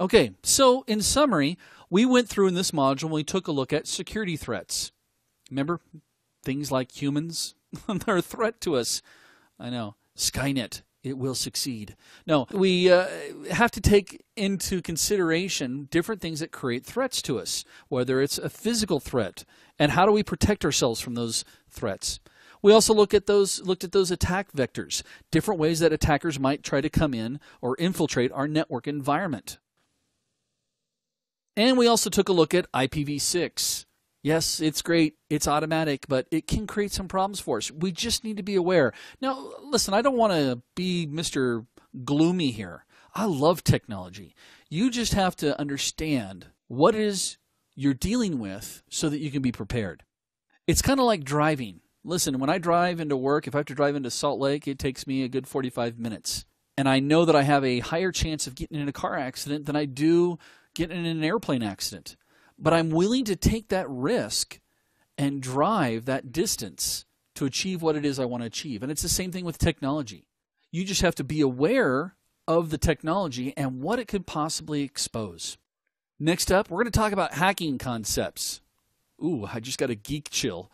Okay, so in summary, we went through in this module and we took a look at security threats. Remember, things like humans, they're a threat to us. I know, Skynet, it will succeed. No, we have to take into consideration different things that create threats to us, whether it's a physical threat, and how do we protect ourselves from those threats. We also looked at those attack vectors, different ways that attackers might try to come in or infiltrate our network environment. And we also took a look at IPv6. Yes, it's great, it's automatic, but it can create some problems for us. We just need to be aware. Now, listen, I don't want to be Mr. Gloomy here. I love technology. You just have to understand what it is you're dealing with so that you can be prepared. It's kind of like driving. Listen, when I drive into work, if I have to drive into Salt Lake, it takes me a good 45 minutes. And I know that I have a higher chance of getting in a car accident than I do getting in an airplane accident. But I'm willing to take that risk and drive that distance to achieve what it is I want to achieve. And it's the same thing with technology. You just have to be aware of the technology and what it could possibly expose. Next up, we're going to talk about hacking concepts. Ooh, I just got a geek chill.